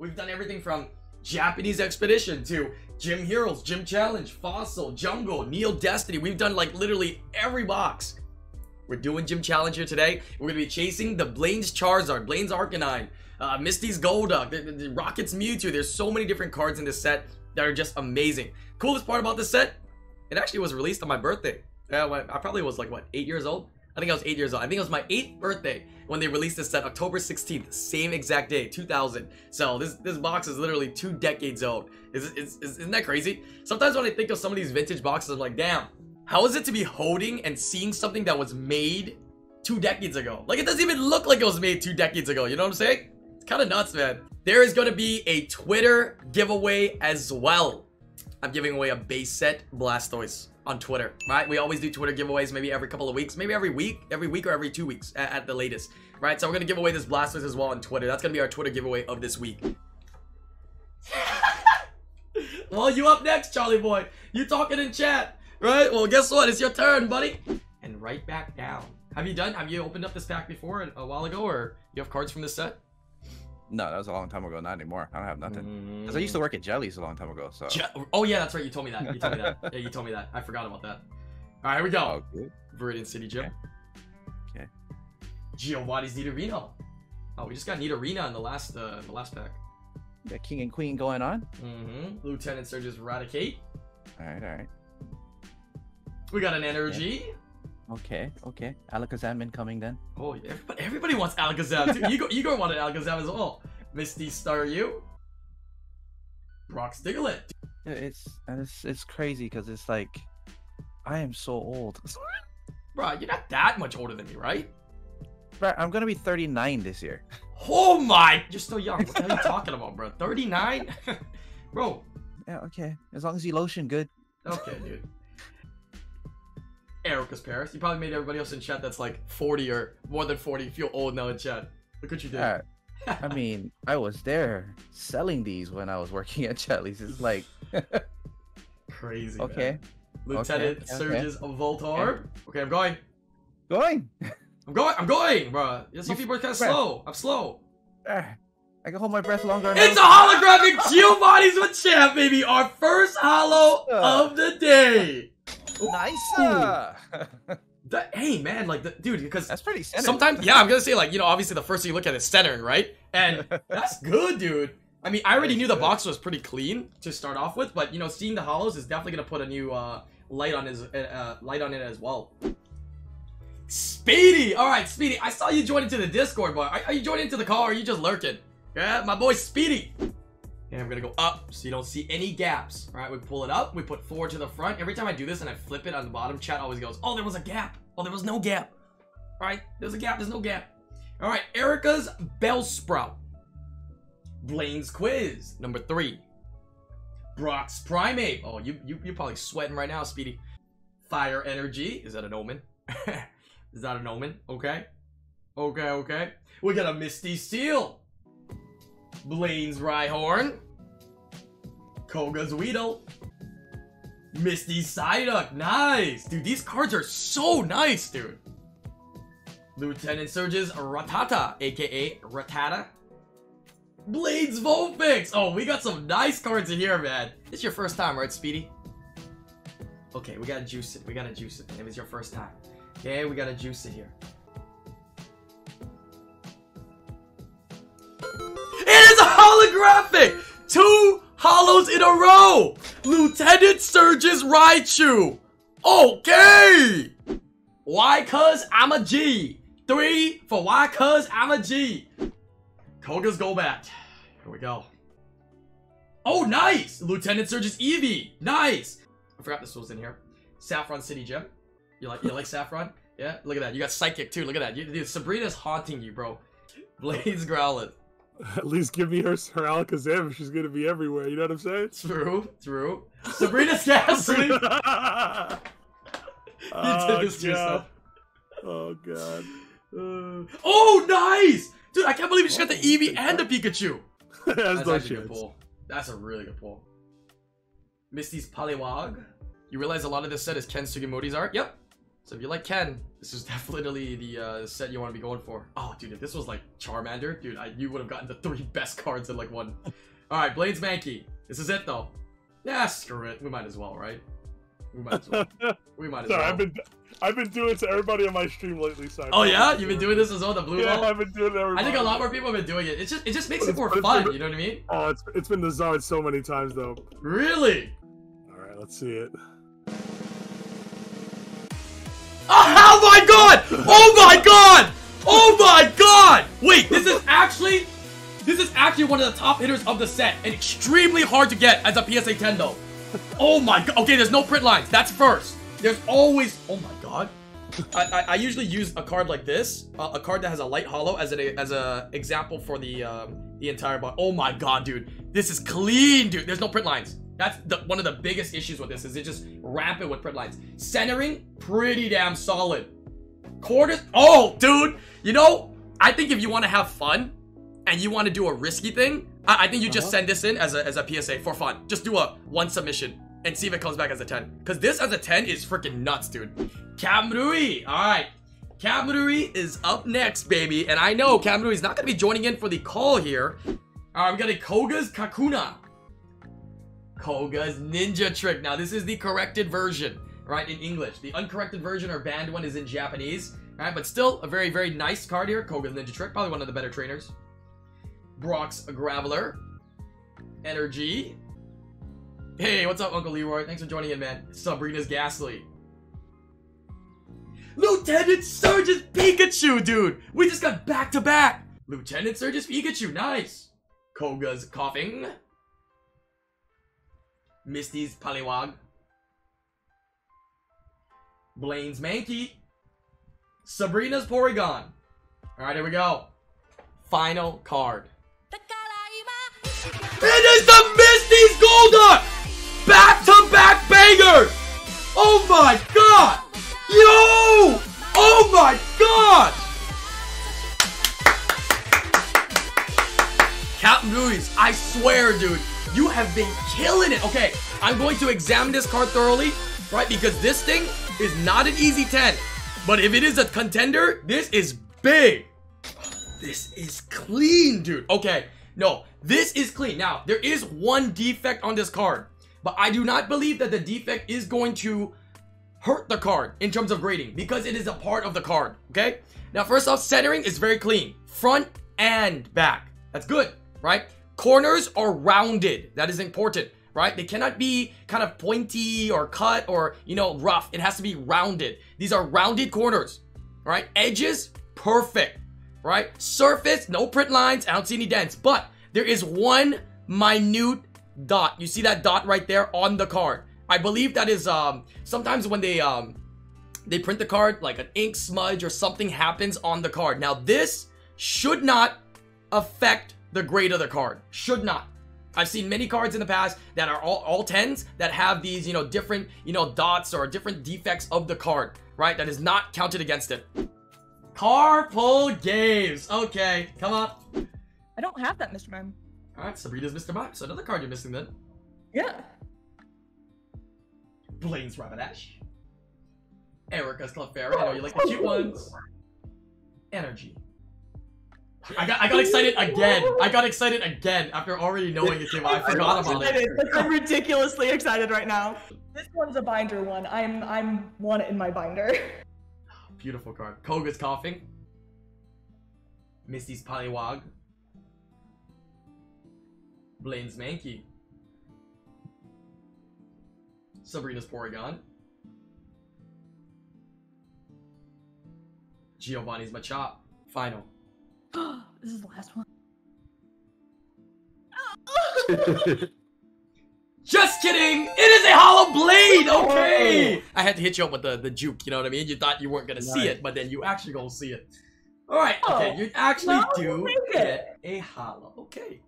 We've done everything from Japanese Expedition to Gym Heroes, Gym Challenge, Fossil, Jungle, Neo Destiny. We've done like literally every box. We're doing Gym Challenge here today. We're going to be chasing the Blaine's Charizard, Blaine's Arcanine, Misty's Golduck, the Rocket's Mewtwo. There's so many different cards in this set that are just amazing. Coolest part about this set, it actually was released on my birthday. I probably was like, what, 8 years old? I think I was 8 years old. I think it was my 8th birthday when they released this set, October 16th, same exact day, 2000. So this box is literally 2 decades old. Isn't that crazy? Sometimes when I think of some of these vintage boxes, I'm like, damn, how is it to be holding and seeing something that was made 2 decades ago? Like, it doesn't even look like it was made 2 decades ago. You know what I'm saying? It's kind of nuts, man. There is going to be a Twitter giveaway as well. I'm giving away a base set Blastoise on Twitter, right? We always do Twitter giveaways, maybe every couple of weeks, maybe every week or every 2 weeks at the latest, right? So we're gonna give away this Blastoise as well on Twitter. That's gonna be our Twitter giveaway of this week. Well, you up next, Charlie boy. You talking in chat, right? Well, guess what? It's your turn, buddy. And right back down. Have you opened up this pack before a while ago, or you have cards from this set? No, that was a long time ago. Not anymore. I don't have nothing. Because I used to work at Chetly's a long time ago. So. Oh, yeah, that's right. You told me that. You told me that. Yeah, you told me that. I forgot about that. All right, here we go. Okay. Viridian City Gym. Okay. Giovanni's Nidoqueen. Oh, we just got Need Arena in the last pack. The King and Queen going on. Mm-hmm. Lieutenant Surge's Eradicate. All right, all right. We got an energy. Okay. Okay, okay. Alakazam incoming then. Oh, yeah. Everybody wants Alakazam too. Igor wanted Alakazam as well. Misty Staryu. Brock's Diglett. It's crazy because it's like, I am so old. Bro, you're not that much older than me, right? Bro, I'm going to be 39 this year. Oh my! You're still young. What the hell are you talking about, bro? 39? Bro. Yeah, okay. As long as you lotion good. Okay, dude. Erica's Paris. You probably made everybody else in chat that's like 40 or more than 40 feel old now in chat. Look what you did. I mean, I was there selling these when I was working at Chetly's. It's like crazy. Okay. Man. Lieutenant Surge's Voltorb. Okay, I'm going. I'm going, bro. Some people are kind of slow. I'm slow. I can hold my breath longer. It's a holographic Giovanni's with Champ, baby. Our first holo of the day. Nice. Hey man, like dude, because that's pretty centered. Sometimes, yeah, I'm gonna say, like, you know, obviously the first thing you look at is centering, right? And that's good, dude. I mean, I already knew the box was pretty clean to start off with, but you know, seeing the holos is definitely gonna put a new light on it as well. Speedy, all right, Speedy. I saw you join into the Discord, but are you joining into the call or are you just lurking? Yeah, my boy Speedy. And I'm gonna go up so you don't see any gaps. All right, we pull it up, we put 4 to the front. Every time I do this and I flip it on the bottom, chat always goes, oh, there was a gap. Oh, there was no gap. All right, there's a gap, there's no gap. All right, Erica's Bellsprout. Blaine's Quiz, number 3. Brock's Primate. Oh, you're probably sweating right now, Speedy. Fire Energy, is that an omen? Is that an omen? Okay. Okay, okay. We got a Misty Seal. Blaine's Rhyhorn, Koga's Weedle, Misty's Psyduck. Nice, dude. These cards are so nice, dude. Lieutenant Surge's Rattata, aka Rattata. Blaine's Vulpix. Oh, we got some nice cards in here, man. It's your first time, right, Speedy? Okay, we gotta juice it. We gotta juice it. It was your first time. Okay, we gotta juice it here. Holographic! 2 holos in a row! Lieutenant Surge's Raichu! Okay! Why cuz I'm a G! 3 for why cuz I'm a G! Koga's Golbat. Here we go. Oh, nice! Lieutenant Surge's Eevee! Nice! I forgot this was in here. Saffron City Gym. You like Saffron? Yeah? Look at that. You got Psychic too. Look at that. Dude, Sabrina's haunting you, bro. Blaine's Growlithe. At least give me her Alakazam if she's gonna be everywhere, you know what I'm saying? True, true. Sabrina's Ghastly! You did this to yourself. Oh, God. Oh, nice! Dude, I can't believe she got the Eevee and the Pikachu! That's no actually a good pull. That's a really good pull. Misty's Poliwag. You realize a lot of this set is Ken Sugimori's art? Yep. So if you like Ken, this is definitely the set you want to be going for. Oh, dude, if this was like Charmander, dude, you would have gotten the 3 best cards in like one. All right, Blaine's Mankey. This is it though. Nah, screw it. We might as well, right? We might as well. We might as well. I've been doing it to everybody on my stream lately, Simon. Oh yeah? You've been doing this as well, the blue ball? Yeah, I've been doing it to everybody. I think a lot more people have been doing it. It just makes it more fun, you know what I mean? Oh, it's been designed so many times though. Really? Alright, let's see it. Oh my god! Oh my god! Oh my god! Wait, this is actually one of the top hitters of the set, and extremely hard to get as a PSA 10 though. Oh my god. Okay, there's no print lines. That's first. There's always... Oh my god. I usually use a card like this, a card that has a light hollow as a example for the entire box. Oh my god, dude. This is clean, dude. There's no print lines. That's one of the biggest issues with this, is it just wrap it with print lines. Centering, pretty damn solid. Quarters... Oh, dude. You know, I think if you want to have fun and you want to do a risky thing, I think you just send this in as a PSA for fun. Just do a 1 submission and see if it comes back as a 10. Because this as a 10 is freaking nuts, dude. Kamrui. All right. Kamrui is up next, baby. And I know Kamrui's not going to be joining in for the call here. All right, I'm getting Koga's Kakuna. Koga's Ninja Trick. Now, this is the corrected version, right, in English. The uncorrected version or banned one is in Japanese. All right, but still a very, very nice card here. Koga's Ninja Trick. Probably one of the better trainers. Brock's Graveler. Energy. Hey, what's up, Uncle Leroy? Thanks for joining in, man. Sabrina's Ghastly. Lieutenant Surge's Pikachu, dude! We just got back-to-back! Lieutenant Surge's Pikachu, nice! Koga's Coughing. Misty's Poliwag. Blaine's Mankey. Sabrina's Porygon. Alright, here we go. Final card. It is the Misty's Golduck! Back-to-back banger! Oh my god! Yo! Oh my god! Captain Ruiz, I swear, dude, you have been killing it. Okay, I'm going to examine this card thoroughly, right? Because this thing is not an easy 10. But if it is a contender, this is big. This is clean, dude. Okay, no. This is clean. Now, there is one defect on this card, but I do not believe that the defect is going to hurt the card in terms of grading, because it is a part of the card, okay? Now, first off, centering is very clean. Front and back. That's good, right? Corners are rounded. That is important, right? They cannot be kind of pointy or cut or, you know, rough. It has to be rounded. These are rounded corners, right? Edges, perfect, right? Surface, no print lines. I don't see any dents, but there is one minute dot. You see that dot right there on the card. I believe that is sometimes when they print the card, like an ink smudge or something happens on the card. Now this should not affect the grade of the card. Should not. I've seen many cards in the past that are all 10s that have these, you know, different, you know, dots or different defects of the card, right? That is not counted against it. Carpool Games. Okay, come up. I don't have that, Mr. Mime. Alright, Sabrina's Mr. Mime. So another card you're missing then. Yeah. Blaine's Rapidash. Erica's Clefairy. I know you like the cute ones. Energy. I got excited again. I got excited again after already knowing it's him. I forgot about it. I'm ridiculously excited right now. This one's a binder one. I'm one in my binder. Beautiful card. Koga's Coughing. Misty's Poliwag. Blaine's Mankey. Sabrina's Porygon. Giovanni's Machop. Final. This is the last one. Just kidding! It is a hollow blade! Okay! I had to hit you up with the juke, you know what I mean? You thought you weren't gonna see it, but then you actually gonna see it. Alright, okay, you actually do get a hollow. Okay.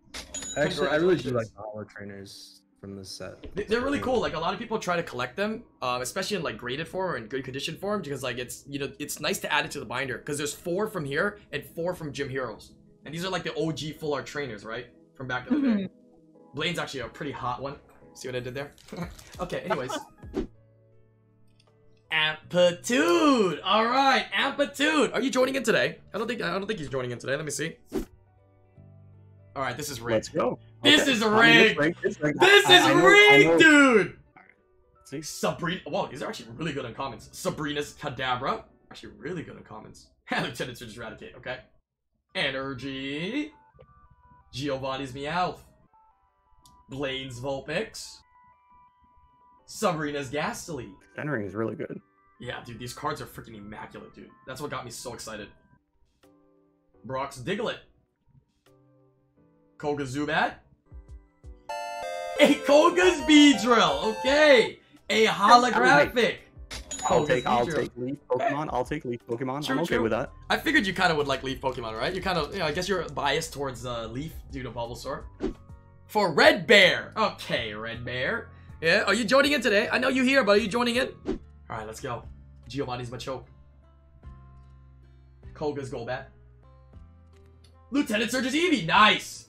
Actually, I really do like the hollow trainers from this set. They're really cool. Like, a lot of people try to collect them, especially in like graded form or in good condition form, because like it's, you know, it's nice to add it to the binder, because there's 4 from here and 4 from Gym Heroes, and these are like the OG full art trainers, right, from back in the day. Blaine's actually a pretty hot one. See what I did there? Okay, anyways. Amplitude! All right, Amplitude. Are you joining in today? I don't think he's joining in today. Let me see. All right, this is rigged. Let's go. This is rigged. This is rigged, dude. See? Sabrina. Whoa, these are actually really good on comments. Sabrina's Kadabra. Actually, really good on comments. Lieutenant Surge's Raticate. Okay. Energy. Giovanni's Meowth. Blaine's Vulpix. Sabrina's Ghastly. Entering is really good. Yeah, dude, these cards are freaking immaculate, dude. That's what got me so excited. Brock's Diglett. Koga Zubat. A Koga's Beedrill. Okay. A holographic. I'll take Leaf Pokemon. I'll take Leaf Pokemon. True, I'm okay with that. I figured you kind of would like Leaf Pokemon, right? You kind of, you know, I guess you're biased towards Leaf due to Bulbasaur. For Red Bear. Okay, Red Bear. Yeah, are you joining in today? I know you're here, but are you joining in? All right, let's go. Giovanni's Machoke. Koga's Golbat. Lieutenant Surge's Eevee. Nice.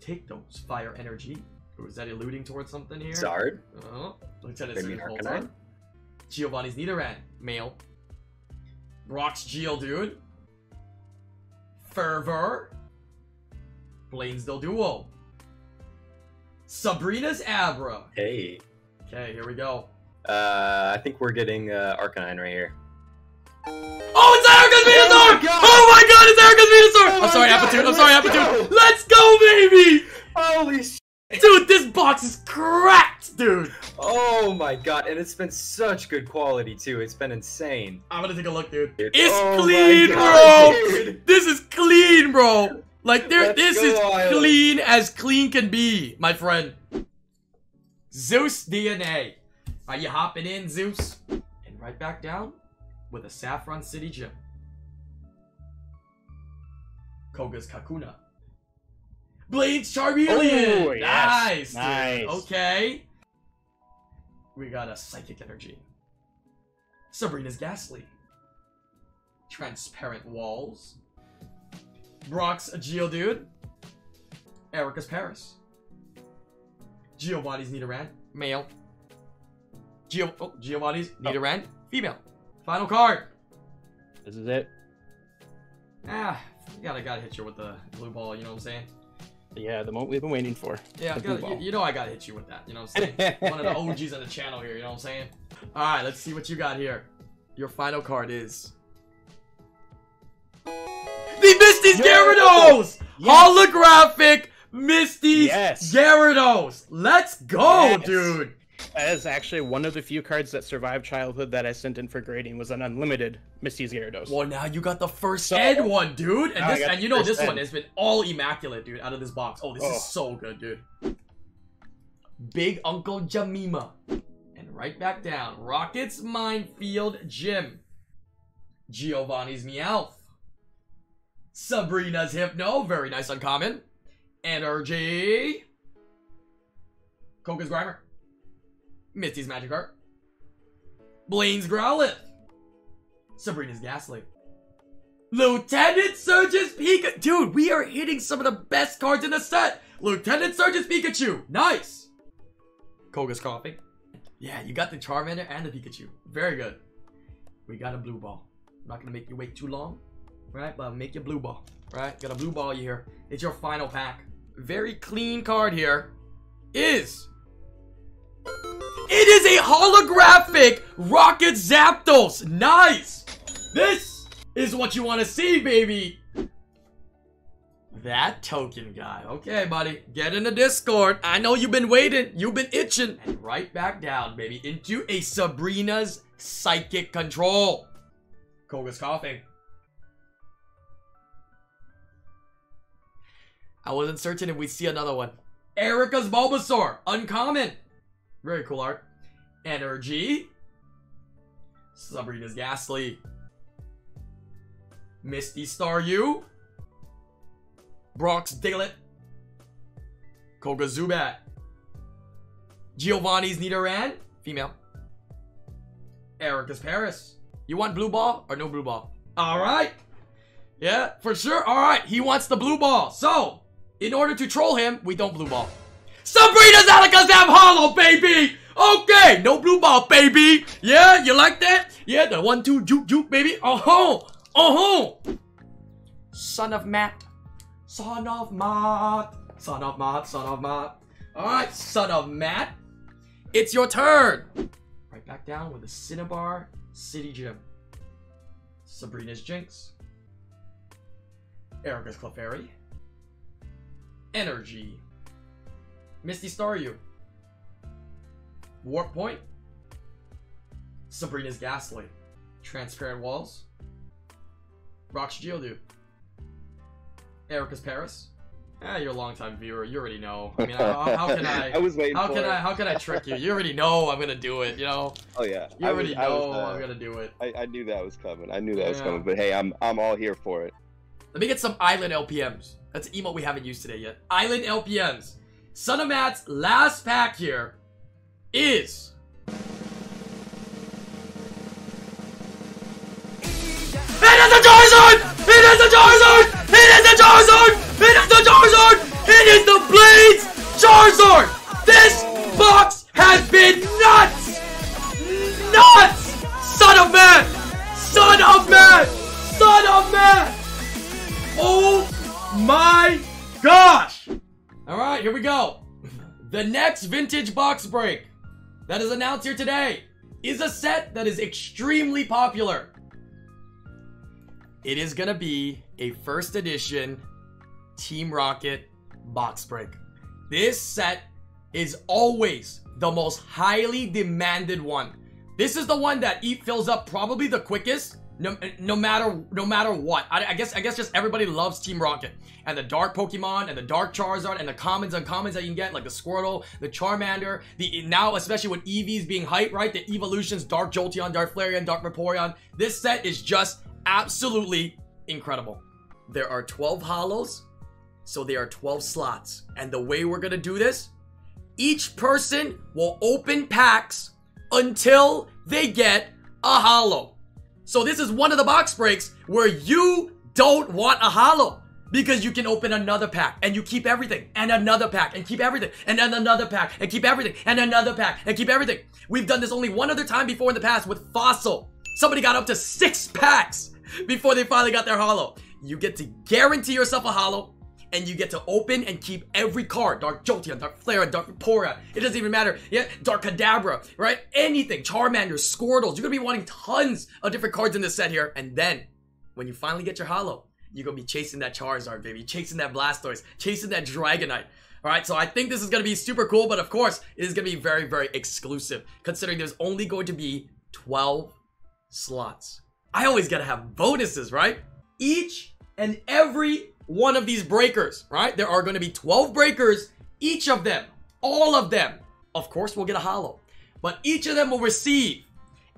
Take those fire energy. Or is that alluding towards something here? Zard. Oh, Lieutenant Surge's Arcanine. Giovanni's Nidoran, male. Brock's Geodude. Fervor. Blaine's Doduo. Sabrina's Abra. Hey. Okay, here we go. I think we're getting Arcanine right here. Oh, it's Arcanine Venusaur! Oh my god, it's Arcanine Venusaur! Oh, I'm sorry, god. Amplitude, I'm sorry, Amplitude. Let's go, baby! Holy shit. Dude, this box is cracked, dude! Oh my god, and it's been such good quality, too. It's been insane. I'm gonna take a look, dude. It's clean, bro! Dude. This is clean, bro! Like, this is clean as clean can be, my friend. Zeus DNA. Are you hopping in, Zeus? And right back down with a Saffron City Gym. Koga's Kakuna. Blaine's Charmeleon! Oh, yes. Nice! Nice. Okay. We got a Psychic Energy. Sabrina's Ghastly. Transparent Walls. Brock's Geodude. Erica's Paris. Giovanni's Nidoran. Male. Giovanni's Nidoran. Female. Final card. This is it. Ah, gotta hit you with the blue ball, you know what I'm saying? Yeah, the moment we've been waiting for. Yeah, you know I gotta hit you with that, you know what I'm saying? One of the OGs on the channel here, you know what I'm saying? Alright, let's see what you got here. Your final card is... The Misty's Gyarados! Yes. Holographic Misty's Gyarados! Let's go, dude! That is actually one of the few cards that survived childhood that I sent in for grading was an unlimited Misty's Gyarados. Well, now you got the first ed one, dude. And, you know this one has been all immaculate, dude, out of this box. Oh, this is so good, dude. Big Uncle Jamima. And right back down. Rocket's Minefield Gym. Giovanni's Meowth. Sabrina's Hypno. Very nice uncommon. Energy. Koga's Grimer. Misty's Magikarp. Blaine's Growlithe. Sabrina's Ghastly. Lieutenant Surge's Pikachu. Dude, we are hitting some of the best cards in the set. Lieutenant Surge's Pikachu. Nice. Koga's Coughing. Yeah, you got the Charmander and the Pikachu. Very good. We got a blue ball. I'm not going to make you wait too long, right? But I'll make you blue ball, right? Got a blue ball here. It's your final pack. Very clean card here is... It is a holographic Rocket Zapdos. Nice. This is what you want to see, baby. That token guy. Okay, buddy. Get in the Discord. I know you've been waiting. You've been itching. And right back down, baby, into a Sabrina's Psychic Control. Koga's Coughing. I wasn't certain if we'd see another one. Erica's Bulbasaur. Uncommon. Very cool art. Energy. Sabrina's Ghastly. Misty Staryu. Brock's Diglett. Koga Zubat. Giovanni's Nidoran. Female. Erica's Paris. You want blue ball or no blue ball? Alright. Yeah, for sure. Alright, he wants the blue ball. So, in order to troll him, we don't blue ball. Sabrina's Alakazam Hollow, baby! Okay, no blue ball, baby. Yeah, you like that? Yeah, the 1-2 juke juke, baby. Oh-ho, oh-ho. Son of Matt. Son of Matt. Son of Matt, son of Matt. Alright, son of Matt. It's your turn. Right back down with the Cinnabar City Gym. Sabrina's Jinx. Erica's Clefairy. Energy. Misty Staryu. Warp Point. Sabrina's Ghastly. Transparent Walls. Brock's Geodude. Erica's Paris. Ah, you're a longtime viewer. You already know. I mean, how can I? I was waiting. How for can it. I? How can I trick you? You already know I'm gonna do it. You know. Oh yeah. You already know I'm gonna do it. I knew that was coming. I knew that was coming. But hey, I'm all here for it. Let me get some Island LPMs. That's an emote we haven't used today yet. Island LPMs. Son of Matt's last pack here is. It is a Charizard! It is the Blaine's Charizard! This box has been nuts! Nuts! Son of man! Oh my gosh! Alright, here we go. The next vintage box break that is announced here today is a set that is extremely popular. It is gonna be a first edition Team Rocket box break. This set is always the most highly demanded one. This is the one that fills up probably the quickest, no matter what. I guess just everybody loves Team Rocket and the Dark Pokemon and the Dark Charizard and the commons and uncommons that you can get, like the Squirtle, the Charmander, the now especially with EVs being hyped, right? The evolutions, Dark Jolteon, Dark Flareon, Dark Vaporeon. This set is just absolutely incredible. There are 12 holos, so there are 12 slots. And the way we're gonna do this, each person will open packs until they get a holo. So this is one of the box breaks where you don't want a holo because you can open another pack and you keep everything and another pack and keep everything and then another pack and keep everything and another pack and keep everything. We've done this only one other time before in the past with Fossil. Somebody got up to 6 packs before they finally got their holo. You get to guarantee yourself a holo, and you get to open and keep every card. Dark Jolteon, Dark Flareon, Dark Vaporeon. It doesn't even matter. Yeah, Dark Kadabra, right? Anything. Charmander, Squirtles. You're going to be wanting tons of different cards in this set here. And then, when you finally get your holo, you're going to be chasing that Charizard, baby. Chasing that Blastoise. Chasing that Dragonite. Alright, so I think this is going to be super cool. But of course, it is going to be very, very exclusive. Considering there's only going to be 12 slots. I always got to have bonuses, right? Each and every one of these breakers, right? There are going to be 12 breakers, each of them, all of them. Of course, we'll get a holo, but each of them will receive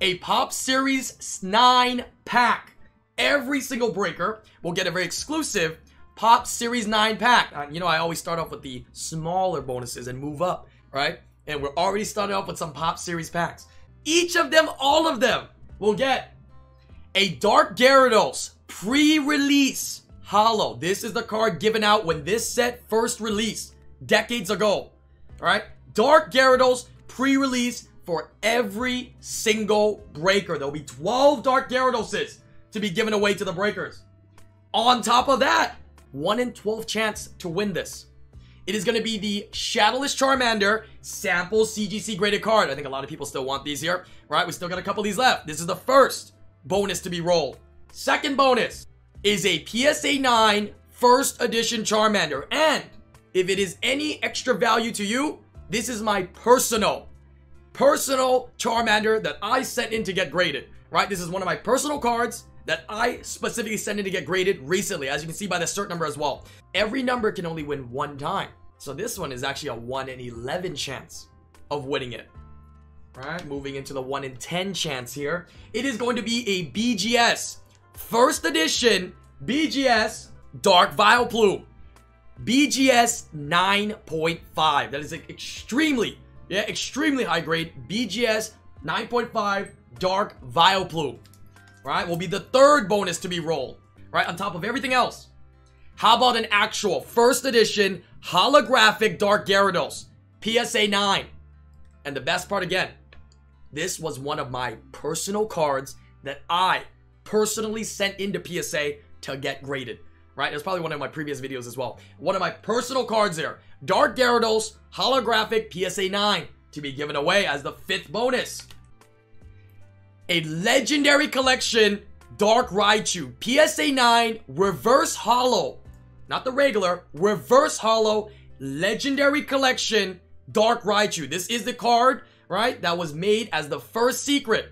a Pop Series 9 pack. Every single breaker will get a very exclusive Pop Series 9 pack. You know, I always start off with the smaller bonuses and move up, right? And we're already starting off with some Pop Series packs. Each of them, all of them, will get a Dark Gyarados pre-release holo. This is the card given out when this set first released decades ago. Alright? Dark Gyarados pre-release for every single breaker. There'll be 12 Dark Gyaradoses to be given away to the breakers. On top of that, 1 in 12 chance to win this. It is going to be the Shadowless Charmander sample CGC graded card. I think a lot of people still want these here. Right? We still got a couple of these left. This is the first bonus to be rolled. Second bonus is a PSA 9 first edition Charmander. And if it is any extra value to you, this is my personal Charmander that I sent in to get graded. Right? This is one of my personal cards that I specifically sent in to get graded recently, as you can see by the cert number as well. Every number can only win one time. So this one is actually a 1 in 11 chance of winning it. Right? Moving into the 1 in 10 chance here. It is going to be a BGS. First edition BGS Dark Vileplume, BGS 9.5. That is an extremely high grade. BGS 9.5 Dark Vileplume, right, will be the third bonus to be rolled, right, on top of everything else. How about an actual first edition holographic Dark Gyarados PSA 9? And the best part again, this was one of my personal cards that I personally sent into PSA to get graded. Right? It's probably one of my previous videos as well. One of my personal cards there. Dark Gyarados Holographic PSA 9 to be given away as the 5th bonus. A Legendary Collection Dark Raichu PSA 9 Reverse Holo. Not the regular. Reverse Holo Legendary Collection Dark Raichu. This is the card, right, that was made as the first secret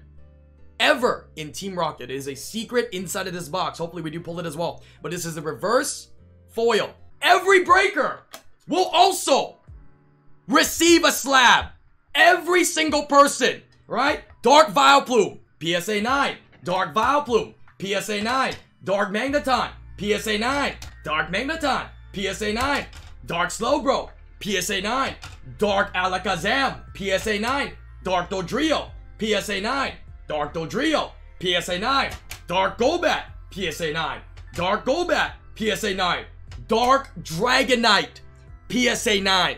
ever in Team Rocket. It is a secret inside of this box. Hopefully we do pull it as well. But this is a reverse foil. Every breaker will also receive a slab. Every single person, right? Dark Vileplume, PSA 9. Dark Vileplume, PSA 9. Dark Magneton, PSA 9. Dark Magneton, PSA 9. Dark Slowbro, PSA 9. Dark Alakazam, PSA 9. Dark Dodrio, PSA 9. Dark Dodrio, PSA 9. Dark Golbat, PSA 9. Dark Golbat, PSA 9. Dark Dragonite, PSA 9.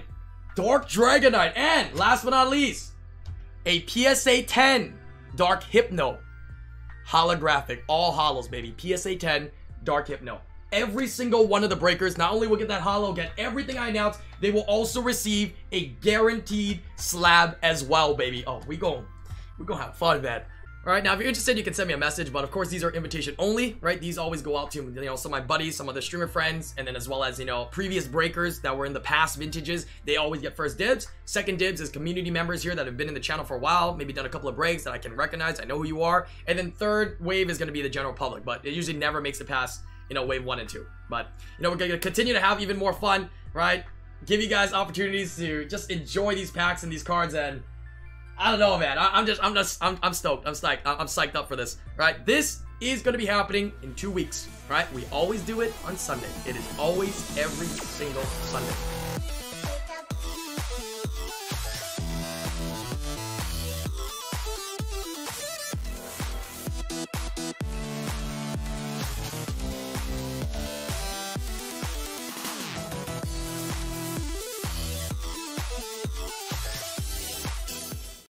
Dark Dragonite. And last but not least, a PSA 10 Dark Hypno holographic. All hollows, baby. PSA 10 Dark Hypno. Every single one of the breakers, not only will get that holo, get everything I announced, they will also receive a guaranteed slab as well, baby. Oh, we gonna have fun, man. All right, now if you're interested, you can send me a message, but of course these are invitation only, right? These always go out to, you know, some of my buddies, some of the streamer friends, and then as well as, you know, previous breakers that were in the past vintages. They always get first dibs. Second dibs is community members here that have been in the channel for a while, maybe done a couple of breaks that I can recognize, I know who you are. And then third wave is gonna be the general public, but it usually never makes it past, you know, wave 1 and 2. But, you know, we're gonna continue to have even more fun, right? Give you guys opportunities to just enjoy these packs and these cards, and I don't know, man. I'm stoked. I'm psyched up for this, right? This is going to be happening in 2 weeks, right? We always do it on Sunday. It is always every single Sunday.